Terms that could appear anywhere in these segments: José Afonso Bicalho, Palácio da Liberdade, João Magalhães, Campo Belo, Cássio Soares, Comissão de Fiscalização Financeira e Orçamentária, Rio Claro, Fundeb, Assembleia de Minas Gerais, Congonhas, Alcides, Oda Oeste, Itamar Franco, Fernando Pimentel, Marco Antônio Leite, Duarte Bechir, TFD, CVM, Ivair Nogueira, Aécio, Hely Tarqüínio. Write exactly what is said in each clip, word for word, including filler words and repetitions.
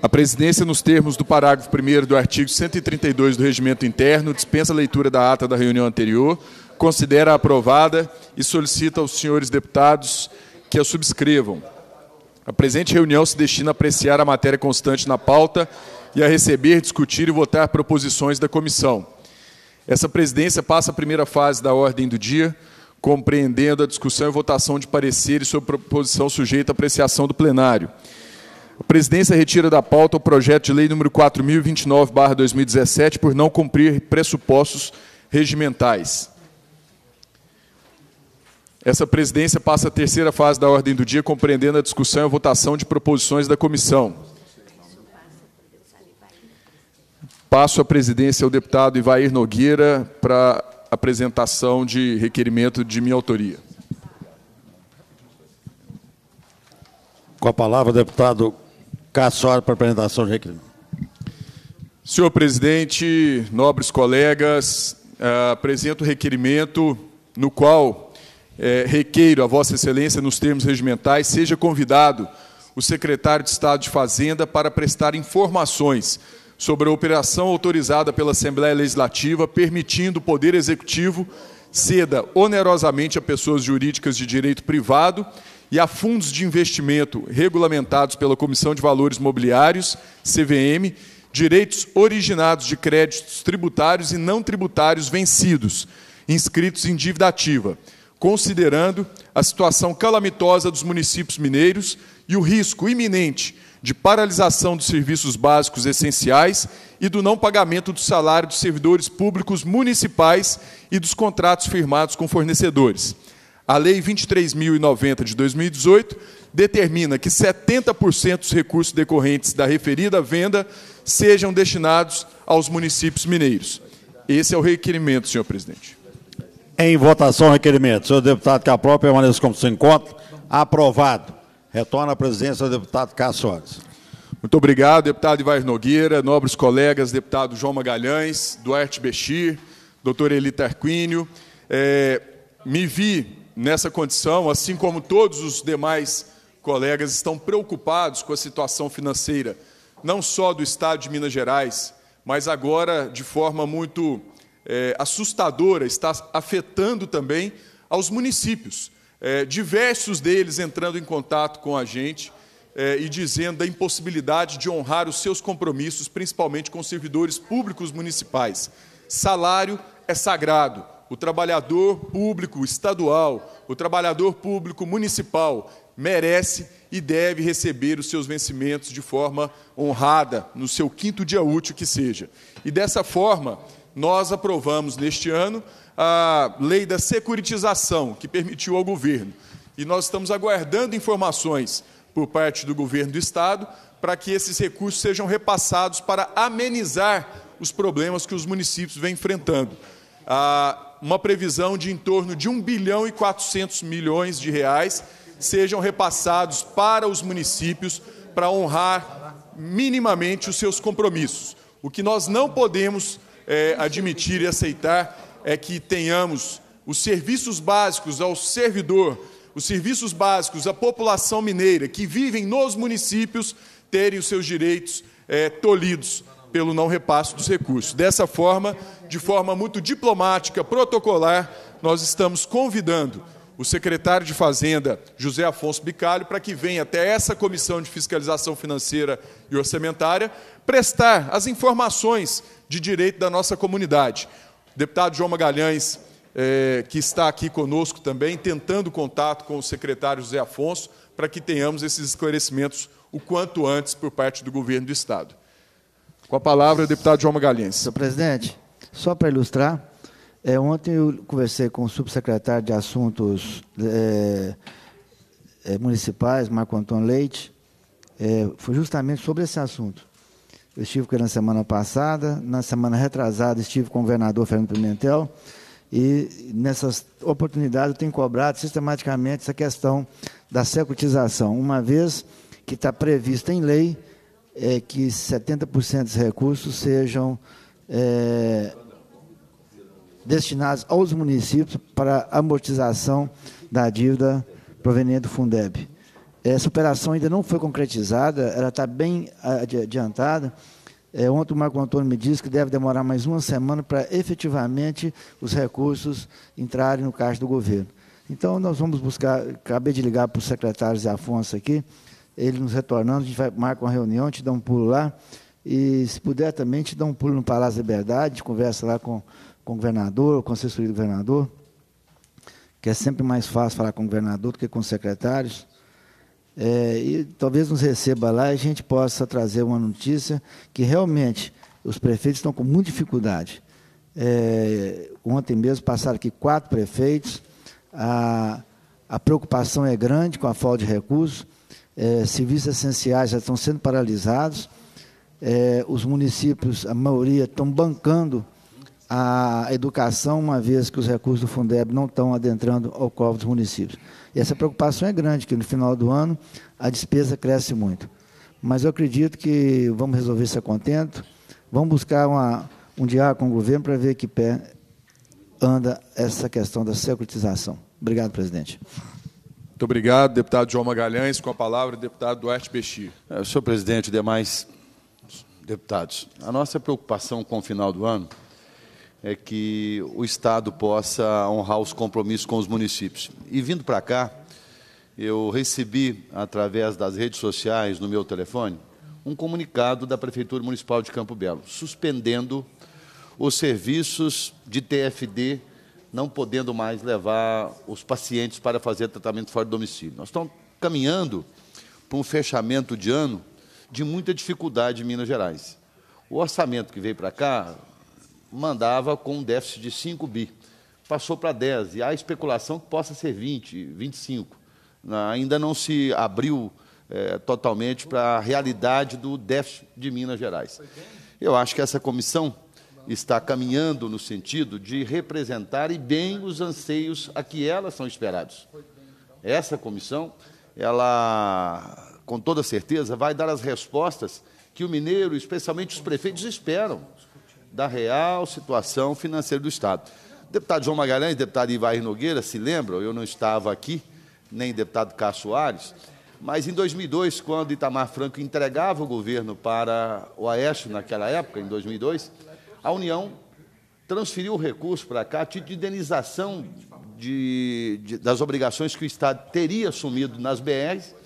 A presidência, nos termos do parágrafo primeiro do artigo cento e trinta e dois do Regimento Interno, dispensa a leitura da ata da reunião anterior, considera aprovada e solicita aos senhores deputados que a subscrevam. A presente reunião se destina a apreciar a matéria constante na pauta e a receber, discutir e votar proposições da comissão. Essa presidência passa a primeira fase da ordem do dia, compreendendo a discussão e votação de pareceres sobre proposição sujeita à apreciação do plenário. A presidência retira da pauta o projeto de lei número quatro mil e vinte e nove barra dois mil e dezessete por não cumprir pressupostos regimentais. Essa presidência passa a terceira fase da ordem do dia, compreendendo a discussão e a votação de proposições da comissão. Passo a presidência ao deputado Ivair Nogueira para apresentação de requerimento de minha autoria. Com a palavra, deputado Cássio Soares, para apresentação de requerimento. Senhor presidente, nobres colegas, uh, apresento o requerimento no qual eh, requeiro a Vossa Excelência, nos termos regimentais, seja convidado o secretário de Estado de Fazenda para prestar informações sobre a operação autorizada pela Assembleia Legislativa, permitindo o Poder Executivo ceda onerosamente a pessoas jurídicas de direito privado e a fundos de investimento regulamentados pela Comissão de Valores Mobiliários, C V M, direitos originados de créditos tributários e não tributários vencidos, inscritos em dívida ativa, considerando a situação calamitosa dos municípios mineiros e o risco iminente de paralisação dos serviços básicos essenciais e do não pagamento do salário dos servidores públicos municipais e dos contratos firmados com fornecedores. A Lei vinte e três mil e noventa, de dois mil e dezoito, determina que setenta por cento dos recursos decorrentes da referida venda sejam destinados aos municípios mineiros. Esse é o requerimento, senhor presidente. Em votação, requerimento. Senhor deputado Capró, permaneça como se encontra. Aprovado. Retorna à presidência o deputado Cássio Soares. Muito obrigado, deputado Ivair Nogueira, nobres colegas, deputado João Magalhães, Duarte Bechir, doutor Hely Tarqüínio. É, me vi nessa condição, assim como todos os demais colegas estão preocupados com a situação financeira, não só do Estado de Minas Gerais, mas agora, de forma muito é, assustadora, está afetando também aos municípios. É, diversos deles entrando em contato com a gente é, e dizendo da impossibilidade de honrar os seus compromissos, principalmente com servidores públicos municipais. Salário é sagrado. O trabalhador público estadual, o trabalhador público municipal merece e deve receber os seus vencimentos de forma honrada, no seu quinto dia útil que seja. E, dessa forma, nós aprovamos neste ano a lei da securitização, que permitiu ao governo. E nós estamos aguardando informações por parte do governo do Estado para que esses recursos sejam repassados para amenizar os problemas que os municípios vêm enfrentando. A uma previsão de em torno de um bilhão e quatrocentos milhões de reais sejam repassados para os municípios para honrar minimamente os seus compromissos. O que nós não podemos é, admitir e aceitar é que tenhamos os serviços básicos ao servidor, os serviços básicos à população mineira que vivem nos municípios terem os seus direitos é, tolhidos pelo não repasse dos recursos. Dessa forma, de forma muito diplomática, protocolar, nós estamos convidando o secretário de Fazenda, José Afonso Bicalho, para que venha até essa Comissão de Fiscalização Financeira e Orçamentária prestar as informações de direito da nossa comunidade. O deputado João Magalhães, é, que está aqui conosco também, tentando contato com o secretário José Afonso, para que tenhamos esses esclarecimentos o quanto antes por parte do governo do Estado. Com a palavra, o deputado João Magalhães. Senhor presidente, só para ilustrar, é, ontem eu conversei com o subsecretário de Assuntos é, é, Municipais, Marco Antônio Leite, é, foi justamente sobre esse assunto. Eu estive com ele na semana passada, na semana retrasada estive com o governador Fernando Pimentel, e nessas oportunidades eu tenho cobrado sistematicamente essa questão da securitização, uma vez que está prevista em lei, é que setenta por cento dos recursos sejam é, destinados aos municípios para amortização da dívida proveniente do Fundeb. Essa operação ainda não foi concretizada, ela está bem adiantada. É, ontem o Marco Antônio me disse que deve demorar mais uma semana para efetivamente os recursos entrarem no caixa do governo. Então, nós vamos buscar, acabei de ligar para o secretário José Afonso aqui, ele nos retornando, a gente vai marcar uma reunião, te dá um pulo lá, e se puder também, te dá um pulo no Palácio da Liberdade, conversa lá com, com o governador, com a assessoria do governador, que é sempre mais fácil falar com o governador do que com os secretários. É, e talvez nos receba lá e a gente possa trazer uma notícia que realmente os prefeitos estão com muita dificuldade. É, ontem mesmo passaram aqui quatro prefeitos, a, a preocupação é grande com a falta de recursos, é, serviços essenciais já estão sendo paralisados, é, os municípios, a maioria, estão bancando a educação, uma vez que os recursos do Fundeb não estão adentrando ao cofre dos municípios. E essa preocupação é grande, que no final do ano a despesa cresce muito. Mas eu acredito que vamos resolver isso a contento, vamos buscar uma, um diálogo com o governo para ver que pé anda essa questão da securitização. Obrigado, presidente. Muito obrigado, deputado João Magalhães. Com a palavra, deputado Duarte Bechir. É, senhor presidente, demais deputados, a nossa preocupação com o final do ano é que o Estado possa honrar os compromissos com os municípios. E vindo para cá, eu recebi, através das redes sociais, no meu telefone, um comunicado da Prefeitura Municipal de Campo Belo, suspendendo os serviços de T F D, não podendo mais levar os pacientes para fazer tratamento fora do domicílio. Nós estamos caminhando para um fechamento de ano de muita dificuldade em Minas Gerais. O orçamento que veio para cá mandava com um déficit de cinco bi, passou para dez, e há especulação que possa ser vinte, vinte e cinco. Ainda não se abriu é, totalmente para a realidade do déficit de Minas Gerais. Eu acho que essa comissão está caminhando no sentido de representar e bem os anseios a que elas são esperados. Essa comissão, ela, com toda certeza, vai dar as respostas que o mineiro, especialmente os prefeitos, esperam da real situação financeira do Estado. Deputado João Magalhães, deputado Ivair Nogueira, se lembram, eu não estava aqui, nem deputado Cássio Soares, mas em dois mil e dois, quando Itamar Franco entregava o governo para o Aécio, naquela época, em dois mil e dois, a União transferiu o recurso para cá a título de indenização de, de, das obrigações que o Estado teria assumido nas B Rs,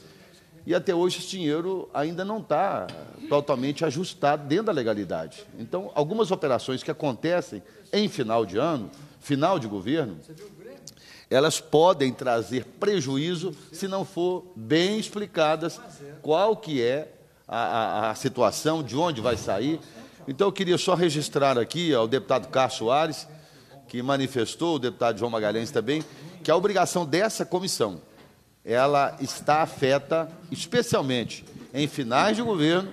e até hoje esse dinheiro ainda não está totalmente ajustado dentro da legalidade. Então, algumas operações que acontecem em final de ano, final de governo, elas podem trazer prejuízo se não for bem explicadas qual que é a, a, a situação, de onde vai sair. Então, eu queria só registrar aqui ao deputado Cássio Soares, que manifestou, o deputado João Magalhães também, que a obrigação dessa comissão, ela está afeta, especialmente em finais de governo,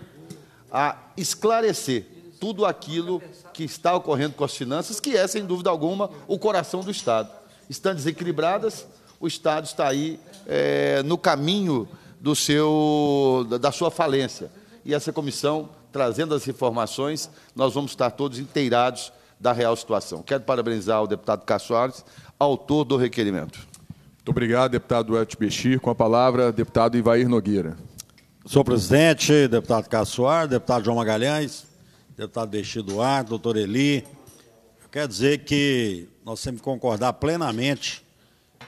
a esclarecer tudo aquilo que está ocorrendo com as finanças, que é, sem dúvida alguma, o coração do Estado. Estão desequilibradas, o Estado está aí é, no caminho do seu, da sua falência. E essa comissão, trazendo as informações, nós vamos estar todos inteirados da real situação. Quero parabenizar o deputado Cássio Soares, autor do requerimento. Muito obrigado, deputado Duarte Bechir. Com a palavra, deputado Ivair Nogueira. Senhor presidente, deputado Cássio Soares, deputado João Magalhães, deputado Bechir Duarte, doutor Hely, eu quero dizer que nós temos que concordar plenamente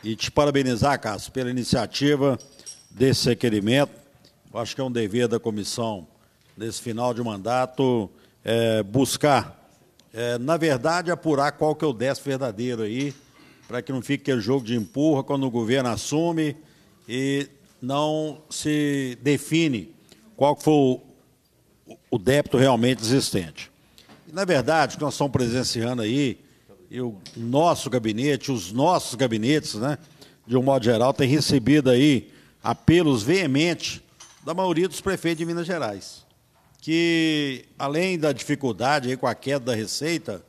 e te parabenizar, Cássio, pela iniciativa desse requerimento. Eu acho que é um dever da comissão, nesse final de mandato, é, buscar, é, na verdade, apurar qual que é o déficit verdadeiro aí, para que não fique aquele jogo de empurra quando o governo assume e não se define qual que foi o débito realmente existente. E, na verdade, o que nós estamos presenciando aí, e o nosso gabinete, os nossos gabinetes, né, de um modo geral, têm recebido aí apelos veementes da maioria dos prefeitos de Minas Gerais, que, além da dificuldade aí com a queda da receita,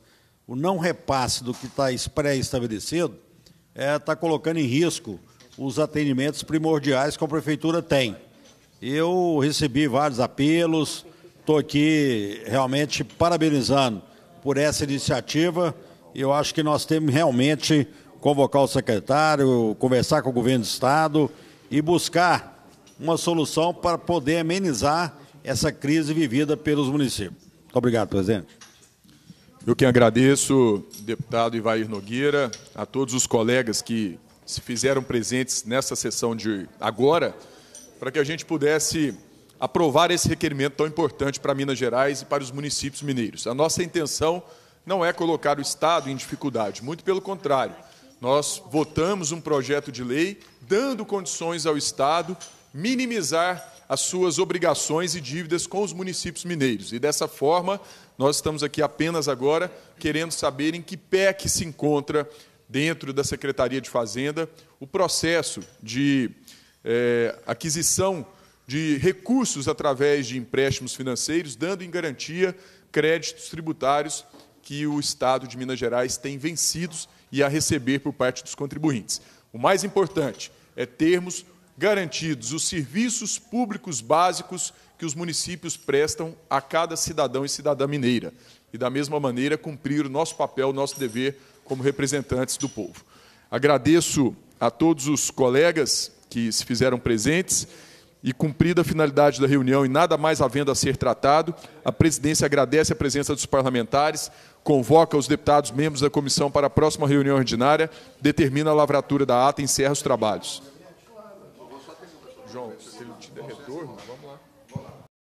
o não repasse do que está pré-estabelecido está colocando em risco os atendimentos primordiais que a Prefeitura tem. Eu recebi vários apelos, estou aqui realmente parabenizando por essa iniciativa. Eu acho que nós temos realmente convocar o secretário, conversar com o governo do Estado e buscar uma solução para poder amenizar essa crise vivida pelos municípios. Muito obrigado, presidente. Eu que agradeço, deputado Ivair Nogueira, a todos os colegas que se fizeram presentes nessa sessão de agora, para que a gente pudesse aprovar esse requerimento tão importante para Minas Gerais e para os municípios mineiros. A nossa intenção não é colocar o Estado em dificuldade, muito pelo contrário. Nós votamos um projeto de lei dando condições ao Estado minimizar as suas obrigações e dívidas com os municípios mineiros. E, dessa forma, nós estamos aqui apenas agora querendo saber em que pé que se encontra dentro da Secretaria de Fazenda o processo de é, aquisição de recursos através de empréstimos financeiros, dando em garantia créditos tributários que o Estado de Minas Gerais tem vencidos e a receber por parte dos contribuintes. O mais importante é termos garantidos os serviços públicos básicos que os municípios prestam a cada cidadão e cidadã mineira. E, da mesma maneira, cumprir o nosso papel, o nosso dever como representantes do povo. Agradeço a todos os colegas que se fizeram presentes e, cumprida a finalidade da reunião e nada mais havendo a ser tratado, a presidência agradece a presença dos parlamentares, convoca os deputados membros da comissão para a próxima reunião ordinária, determina a lavratura da ata e encerra os trabalhos. João, se ele te der retorno, vamos lá.